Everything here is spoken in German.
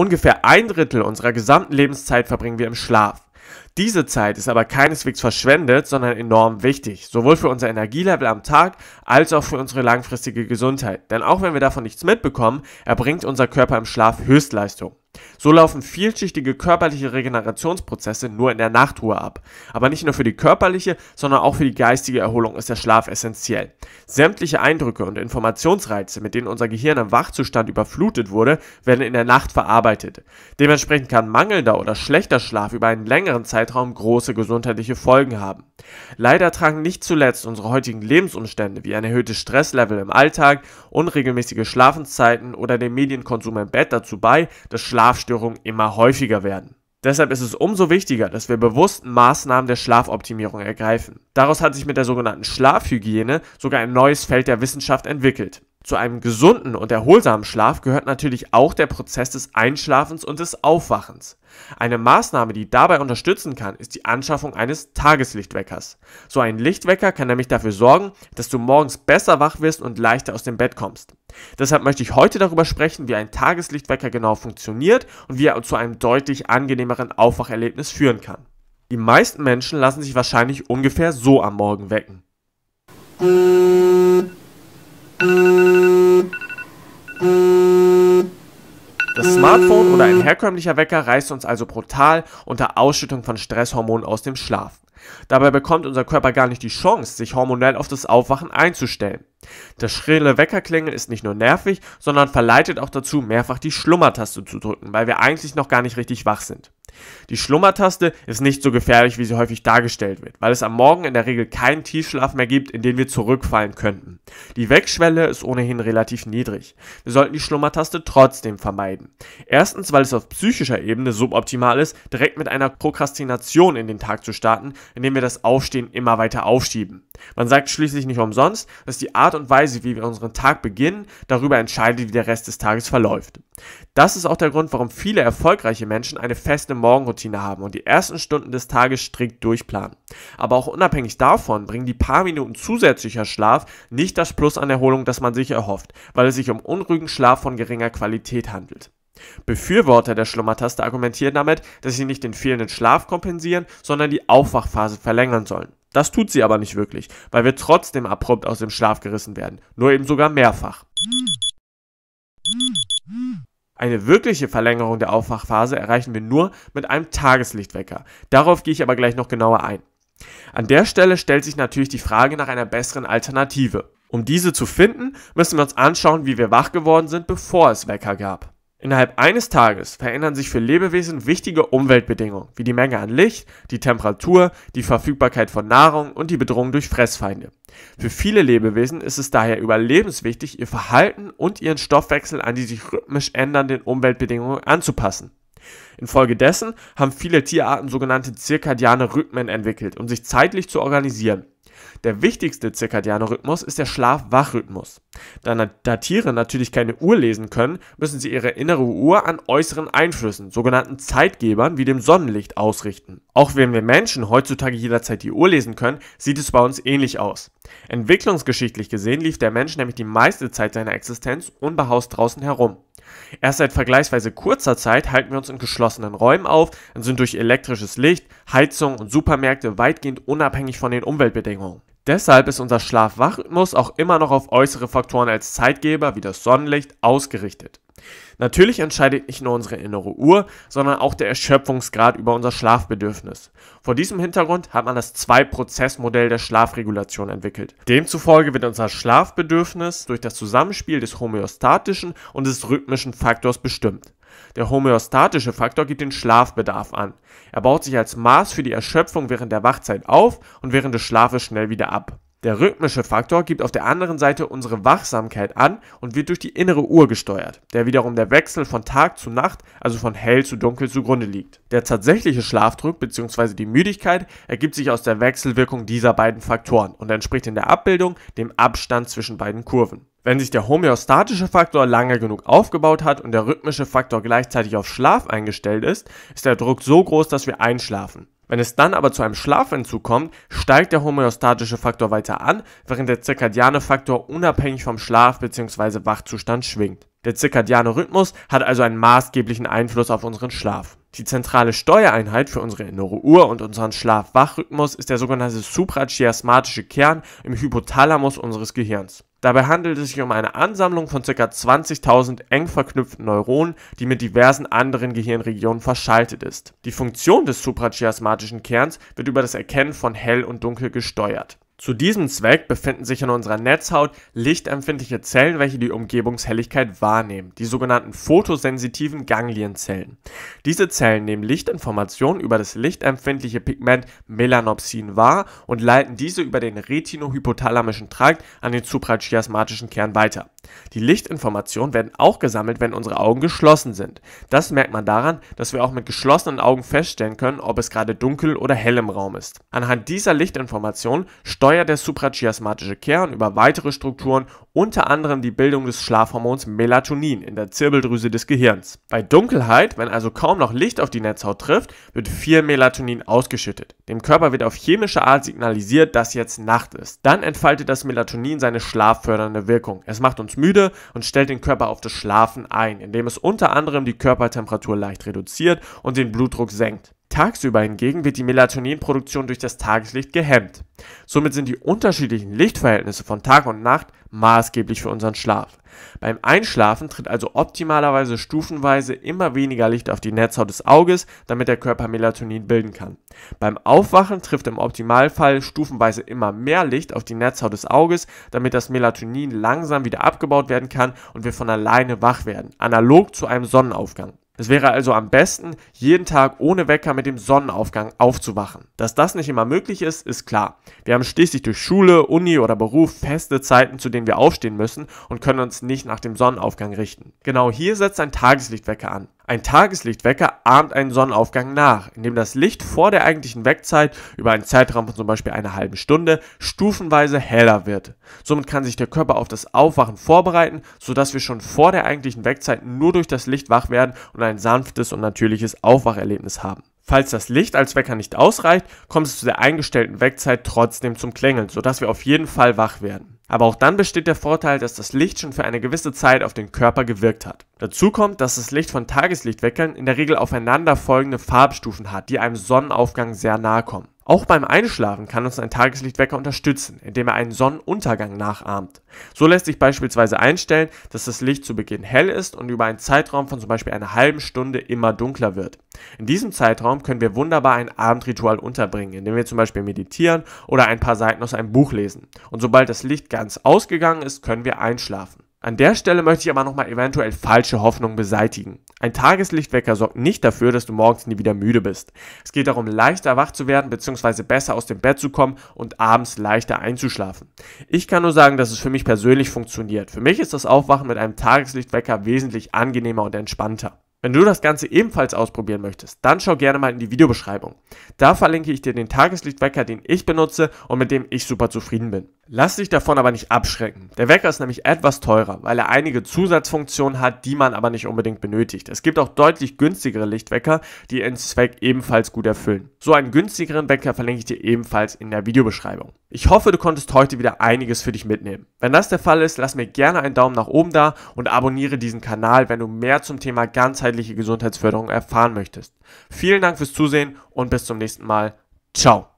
Ungefähr ein Drittel unserer gesamten Lebenszeit verbringen wir im Schlaf. Diese Zeit ist aber keineswegs verschwendet, sondern enorm wichtig, sowohl für unser Energielevel am Tag als auch für unsere langfristige Gesundheit. Denn auch wenn wir davon nichts mitbekommen, erbringt unser Körper im Schlaf Höchstleistung. So laufen vielschichtige körperliche Regenerationsprozesse nur in der Nachtruhe ab. Aber nicht nur für die körperliche, sondern auch für die geistige Erholung ist der Schlaf essentiell. Sämtliche Eindrücke und Informationsreize, mit denen unser Gehirn im Wachzustand überflutet wurde, werden in der Nacht verarbeitet. Dementsprechend kann mangelnder oder schlechter Schlaf über einen längeren Zeitraum große gesundheitliche Folgen haben. Leider tragen nicht zuletzt unsere heutigen Lebensumstände wie ein erhöhtes Stresslevel im Alltag, unregelmäßige Schlafenszeiten oder den Medienkonsum im Bett dazu bei, dass Schlafstörungen immer häufiger werden. Deshalb ist es umso wichtiger, dass wir bewusst Maßnahmen der Schlafoptimierung ergreifen. Daraus hat sich mit der sogenannten Schlafhygiene sogar ein neues Feld der Wissenschaft entwickelt. Zu einem gesunden und erholsamen Schlaf gehört natürlich auch der Prozess des Einschlafens und des Aufwachens. Eine Maßnahme, die dabei unterstützen kann, ist die Anschaffung eines Tageslichtweckers. So ein Lichtwecker kann nämlich dafür sorgen, dass du morgens besser wach wirst und leichter aus dem Bett kommst. Deshalb möchte ich heute darüber sprechen, wie ein Tageslichtwecker genau funktioniert und wie er zu einem deutlich angenehmeren Aufwacherlebnis führen kann. Die meisten Menschen lassen sich wahrscheinlich ungefähr so am Morgen wecken. Das Smartphone oder ein herkömmlicher Wecker reißt uns also brutal unter Ausschüttung von Stresshormonen aus dem Schlaf. Dabei bekommt unser Körper gar nicht die Chance, sich hormonell auf das Aufwachen einzustellen. Das schrille Weckerklingeln ist nicht nur nervig, sondern verleitet auch dazu, mehrfach die Schlummertaste zu drücken, weil wir eigentlich noch gar nicht richtig wach sind. Die Schlummertaste ist nicht so gefährlich, wie sie häufig dargestellt wird, weil es am Morgen in der Regel keinen Tiefschlaf mehr gibt, in den wir zurückfallen könnten. Die Weckschwelle ist ohnehin relativ niedrig. Wir sollten die Schlummertaste trotzdem vermeiden. Erstens, weil es auf psychischer Ebene suboptimal ist, direkt mit einer Prokrastination in den Tag zu starten, indem wir das Aufstehen immer weiter aufschieben. Man sagt schließlich nicht umsonst, dass die Art und Weise, wie wir unseren Tag beginnen, darüber entscheidet, wie der Rest des Tages verläuft. Das ist auch der Grund, warum viele erfolgreiche Menschen eine feste Morgenroutine haben und die ersten Stunden des Tages strikt durchplanen. Aber auch unabhängig davon bringen die paar Minuten zusätzlicher Schlaf nicht das Plus an Erholung, das man sich erhofft, weil es sich um unruhigen Schlaf von geringer Qualität handelt. Befürworter der Schlummertaste argumentieren damit, dass sie nicht den fehlenden Schlaf kompensieren, sondern die Aufwachphase verlängern sollen. Das tut sie aber nicht wirklich, weil wir trotzdem abrupt aus dem Schlaf gerissen werden, nur eben sogar mehrfach. Eine wirkliche Verlängerung der Aufwachphase erreichen wir nur mit einem Tageslichtwecker. Darauf gehe ich aber gleich noch genauer ein. An der Stelle stellt sich natürlich die Frage nach einer besseren Alternative. Um diese zu finden, müssen wir uns anschauen, wie wir wach geworden sind, bevor es Wecker gab. Innerhalb eines Tages verändern sich für Lebewesen wichtige Umweltbedingungen, wie die Menge an Licht, die Temperatur, die Verfügbarkeit von Nahrung und die Bedrohung durch Fressfeinde. Für viele Lebewesen ist es daher überlebenswichtig, ihr Verhalten und ihren Stoffwechsel an die sich rhythmisch ändernden Umweltbedingungen anzupassen. Infolgedessen haben viele Tierarten sogenannte zirkadiane Rhythmen entwickelt, um sich zeitlich zu organisieren. Der wichtigste zirkadiane Rhythmus ist der Schlaf-Wach-Rhythmus. Da Tiere natürlich keine Uhr lesen können, müssen sie ihre innere Uhr an äußeren Einflüssen, sogenannten Zeitgebern wie dem Sonnenlicht, ausrichten. Auch wenn wir Menschen heutzutage jederzeit die Uhr lesen können, sieht es bei uns ähnlich aus. Entwicklungsgeschichtlich gesehen lief der Mensch nämlich die meiste Zeit seiner Existenz unbehaust draußen herum. Erst seit vergleichsweise kurzer Zeit halten wir uns in geschlossenen Räumen auf und sind durch elektrisches Licht, Heizung und Supermärkte weitgehend unabhängig von den Umweltbedingungen. Deshalb ist unser Schlaf-Wach-Rhythmus auch immer noch auf äußere Faktoren als Zeitgeber wie das Sonnenlicht ausgerichtet. Natürlich entscheidet nicht nur unsere innere Uhr, sondern auch der Erschöpfungsgrad über unser Schlafbedürfnis. Vor diesem Hintergrund hat man das 2-Prozess-Modell der Schlafregulation entwickelt. Demzufolge wird unser Schlafbedürfnis durch das Zusammenspiel des homöostatischen und des rhythmischen Faktors bestimmt. Der homöostatische Faktor gibt den Schlafbedarf an. Er baut sich als Maß für die Erschöpfung während der Wachzeit auf und während des Schlafes schnell wieder ab. Der rhythmische Faktor gibt auf der anderen Seite unsere Wachsamkeit an und wird durch die innere Uhr gesteuert, der wiederum der Wechsel von Tag zu Nacht, also von hell zu dunkel, zugrunde liegt. Der tatsächliche Schlafdruck bzw. die Müdigkeit ergibt sich aus der Wechselwirkung dieser beiden Faktoren und entspricht in der Abbildung dem Abstand zwischen beiden Kurven. Wenn sich der homöostatische Faktor lange genug aufgebaut hat und der rhythmische Faktor gleichzeitig auf Schlaf eingestellt ist, ist der Druck so groß, dass wir einschlafen. Wenn es dann aber zu einem Schlafentzug kommt, steigt der homöostatische Faktor weiter an, während der zirkadiane Faktor unabhängig vom Schlaf- bzw. Wachzustand schwingt. Der zirkadiane Rhythmus hat also einen maßgeblichen Einfluss auf unseren Schlaf. Die zentrale Steuereinheit für unsere innere Uhr und unseren Schlaf-Wach-Rhythmus ist der sogenannte suprachiasmatische Kern im Hypothalamus unseres Gehirns. Dabei handelt es sich um eine Ansammlung von ca. 20.000 eng verknüpften Neuronen, die mit diversen anderen Gehirnregionen verschaltet ist. Die Funktion des suprachiasmatischen Kerns wird über das Erkennen von Hell und Dunkel gesteuert. Zu diesem Zweck befinden sich in unserer Netzhaut lichtempfindliche Zellen, welche die Umgebungshelligkeit wahrnehmen, die sogenannten photosensitiven Ganglienzellen. Diese Zellen nehmen Lichtinformationen über das lichtempfindliche Pigment Melanopsin wahr und leiten diese über den retinohypothalamischen Trakt an den suprachiasmatischen Kern weiter. Die Lichtinformationen werden auch gesammelt, wenn unsere Augen geschlossen sind. Das merkt man daran, dass wir auch mit geschlossenen Augen feststellen können, ob es gerade dunkel oder hell im Raum ist. Anhand dieser Lichtinformationen steuert der suprachiasmatische Kern über weitere Strukturen, unter anderem die Bildung des Schlafhormons Melatonin in der Zirbeldrüse des Gehirns. Bei Dunkelheit, wenn also kaum noch Licht auf die Netzhaut trifft, wird viel Melatonin ausgeschüttet. Dem Körper wird auf chemische Art signalisiert, dass jetzt Nacht ist. Dann entfaltet das Melatonin seine schlaffördernde Wirkung. Es macht uns müde und stellt den Körper auf das Schlafen ein, indem es unter anderem die Körpertemperatur leicht reduziert und den Blutdruck senkt. Tagsüber hingegen wird die Melatoninproduktion durch das Tageslicht gehemmt. Somit sind die unterschiedlichen Lichtverhältnisse von Tag und Nacht maßgeblich für unseren Schlaf. Beim Einschlafen tritt also optimalerweise stufenweise immer weniger Licht auf die Netzhaut des Auges, damit der Körper Melatonin bilden kann. Beim Aufwachen trifft im Optimalfall stufenweise immer mehr Licht auf die Netzhaut des Auges, damit das Melatonin langsam wieder abgebaut werden kann und wir von alleine wach werden, analog zu einem Sonnenaufgang. Es wäre also am besten, jeden Tag ohne Wecker mit dem Sonnenaufgang aufzuwachen. Dass das nicht immer möglich ist, ist klar. Wir haben schließlich durch Schule, Uni oder Beruf feste Zeiten, zu denen wir aufstehen müssen und können uns nicht nach dem Sonnenaufgang richten. Genau hier setzt ein Tageslichtwecker an. Ein Tageslichtwecker ahmt einen Sonnenaufgang nach, indem das Licht vor der eigentlichen Weckzeit über einen Zeitraum von zum Beispiel einer halben Stunde stufenweise heller wird. Somit kann sich der Körper auf das Aufwachen vorbereiten, sodass wir schon vor der eigentlichen Weckzeit nur durch das Licht wach werden und ein sanftes und natürliches Aufwacherlebnis haben. Falls das Licht als Wecker nicht ausreicht, kommt es zu der eingestellten Weckzeit trotzdem zum Klingeln, sodass wir auf jeden Fall wach werden. Aber auch dann besteht der Vorteil, dass das Licht schon für eine gewisse Zeit auf den Körper gewirkt hat. Dazu kommt, dass das Licht von Tageslichtweckern in der Regel aufeinanderfolgende Farbstufen hat, die einem Sonnenaufgang sehr nahe kommen. Auch beim Einschlafen kann uns ein Tageslichtwecker unterstützen, indem er einen Sonnenuntergang nachahmt. So lässt sich beispielsweise einstellen, dass das Licht zu Beginn hell ist und über einen Zeitraum von zum Beispiel einer halben Stunde immer dunkler wird. In diesem Zeitraum können wir wunderbar ein Abendritual unterbringen, indem wir zum Beispiel meditieren oder ein paar Seiten aus einem Buch lesen. Und sobald das Licht ganz ausgegangen ist, können wir einschlafen. An der Stelle möchte ich aber nochmal eventuell falsche Hoffnungen beseitigen. Ein Tageslichtwecker sorgt nicht dafür, dass du morgens nie wieder müde bist. Es geht darum, leichter wach zu werden bzw. besser aus dem Bett zu kommen und abends leichter einzuschlafen. Ich kann nur sagen, dass es für mich persönlich funktioniert. Für mich ist das Aufwachen mit einem Tageslichtwecker wesentlich angenehmer und entspannter. Wenn du das Ganze ebenfalls ausprobieren möchtest, dann schau gerne mal in die Videobeschreibung. Da verlinke ich dir den Tageslichtwecker, den ich benutze und mit dem ich super zufrieden bin. Lass dich davon aber nicht abschrecken. Der Wecker ist nämlich etwas teurer, weil er einige Zusatzfunktionen hat, die man aber nicht unbedingt benötigt. Es gibt auch deutlich günstigere Lichtwecker, die ihren Zweck ebenfalls gut erfüllen. So einen günstigeren Wecker verlinke ich dir ebenfalls in der Videobeschreibung. Ich hoffe, du konntest heute wieder einiges für dich mitnehmen. Wenn das der Fall ist, lass mir gerne einen Daumen nach oben da und abonniere diesen Kanal, wenn du mehr zum Thema ganzheitliche Gesundheitsförderung erfahren möchtest. Vielen Dank fürs Zusehen und bis zum nächsten Mal. Ciao.